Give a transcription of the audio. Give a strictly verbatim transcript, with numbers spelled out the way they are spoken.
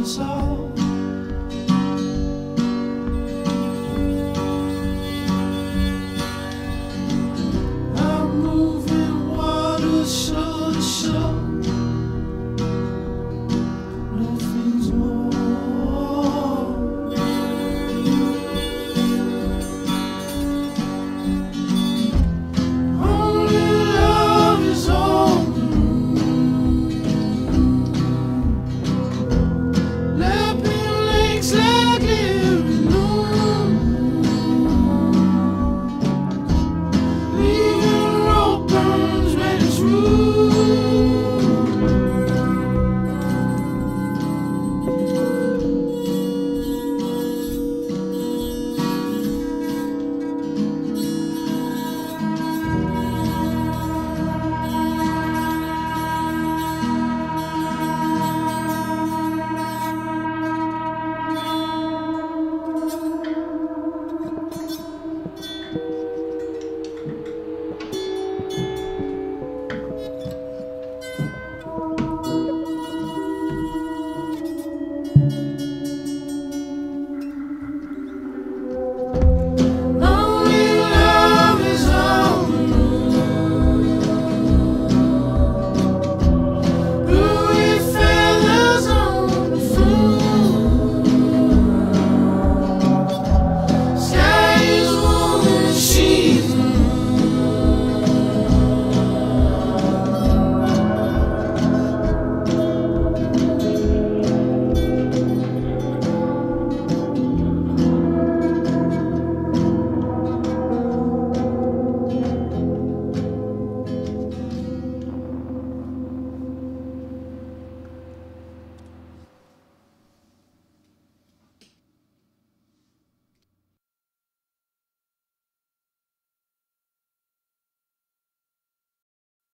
and soul.